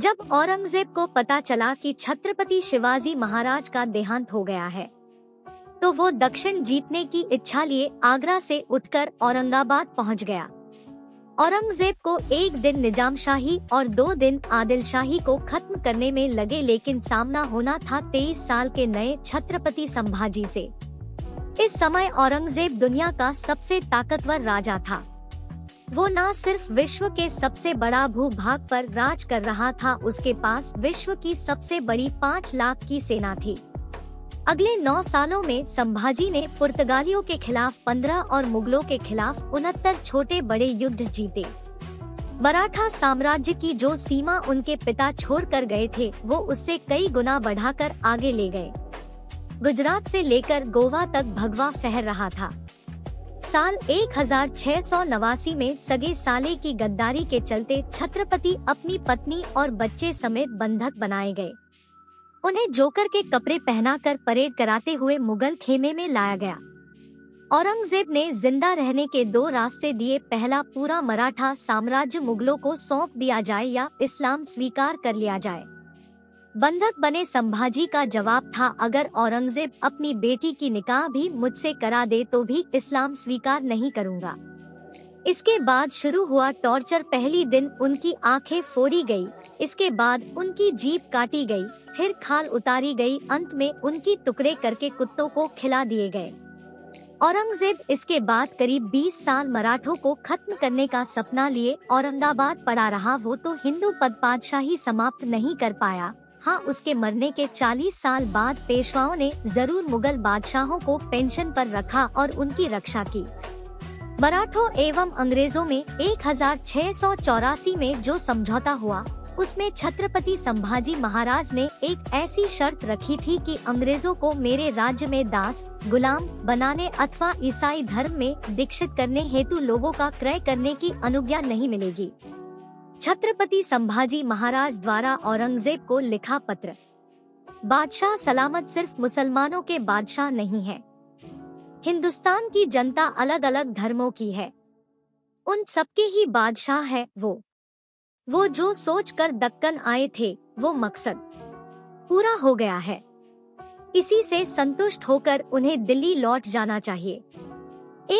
जब औरंगजेब को पता चला कि छत्रपति शिवाजी महाराज का देहांत हो गया है तो वो दक्षिण जीतने की इच्छा लिए आगरा से उठकर औरंगाबाद पहुंच गया। औरंगजेब को एक दिन निजामशाही और 2 दिन आदिलशाही को खत्म करने में लगे, लेकिन सामना होना था 23 साल के नए छत्रपति संभाजी से। इस समय औरंगजेब दुनिया का सबसे ताकतवर राजा था। वो न सिर्फ विश्व के सबसे बड़ा भूभाग पर राज कर रहा था, उसके पास विश्व की सबसे बड़ी 5 लाख की सेना थी। अगले 9 सालों में संभाजी ने पुर्तगालियों के खिलाफ 15 और मुगलों के खिलाफ 69 छोटे बड़े युद्ध जीते। मराठा साम्राज्य की जो सीमा उनके पिता छोड़कर गए थे वो उससे कई गुना बढ़ाकर आगे ले गए। गुजरात से लेकर गोवा तक भगवा फहर रहा था। साल 1689 में सगे साले की गद्दारी के चलते छत्रपति अपनी पत्नी और बच्चे समेत बंधक बनाए गए। उन्हें जोकर के कपड़े पहनाकर परेड कराते हुए मुगल खेमे में लाया गया। औरंगजेब ने जिंदा रहने के 2 रास्ते दिए। पहला, पूरा मराठा साम्राज्य मुगलों को सौंप दिया जाए या इस्लाम स्वीकार कर लिया जाए। बंधक बने संभाजी का जवाब था, अगर औरंगजेब अपनी बेटी की निकाह भी मुझसे करा दे तो भी इस्लाम स्वीकार नहीं करूंगा। इसके बाद शुरू हुआ टॉर्चर। पहली दिन उनकी आंखें फोड़ी गई, इसके बाद उनकी जीभ काटी गई, फिर खाल उतारी गई, अंत में उनकी टुकड़े करके कुत्तों को खिला दिए गए। औरंगजेब इसके बाद करीब 20 साल मराठों को खत्म करने का सपना लिए औरंगाबाद पड़ा रहा। वो तो हिंदू पद बादशाही समाप्त नहीं कर पाया। हाँ, उसके मरने के 40 साल बाद पेशवाओं ने जरूर मुगल बादशाहों को पेंशन पर रखा और उनकी रक्षा की। मराठों एवं अंग्रेजों में 1684 में जो समझौता हुआ उसमें छत्रपति संभाजी महाराज ने एक ऐसी शर्त रखी थी कि अंग्रेजों को मेरे राज्य में दास गुलाम बनाने अथवा ईसाई धर्म में दीक्षित करने हेतु लोगों का क्रय करने की अनुज्ञा नहीं मिलेगी। छत्रपति संभाजी महाराज द्वारा औरंगजेब को लिखा पत्र। बादशाह सलामत सिर्फ मुसलमानों के बादशाह नहीं है। हिंदुस्तान की जनता अलग अलग धर्मों की है, उन सबके ही बादशाह है वो जो सोच कर दक्कन आए थे वो मकसद पूरा हो गया है। इसी से संतुष्ट होकर उन्हें दिल्ली लौट जाना चाहिए।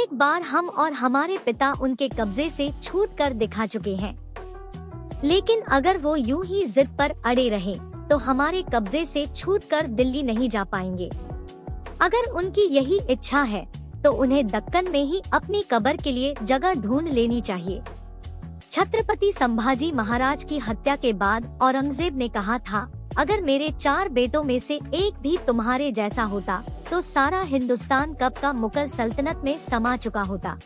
एक बार हम और हमारे पिता उनके कब्जे से छूट कर दिखा चुके हैं, लेकिन अगर वो यूं ही जिद पर अड़े रहे तो हमारे कब्जे से छूट कर दिल्ली नहीं जा पाएंगे। अगर उनकी यही इच्छा है तो उन्हें दक्कन में ही अपनी कब्र के लिए जगह ढूंढ लेनी चाहिए। छत्रपति संभाजी महाराज की हत्या के बाद औरंगजेब ने कहा था, अगर मेरे 4 बेटों में से एक भी तुम्हारे जैसा होता तो सारा हिंदुस्तान कब का मुगल सल्तनत में समा चुका होता।